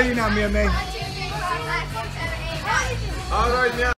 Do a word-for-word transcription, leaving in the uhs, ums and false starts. How old are you now, Mia May? All right, Mia.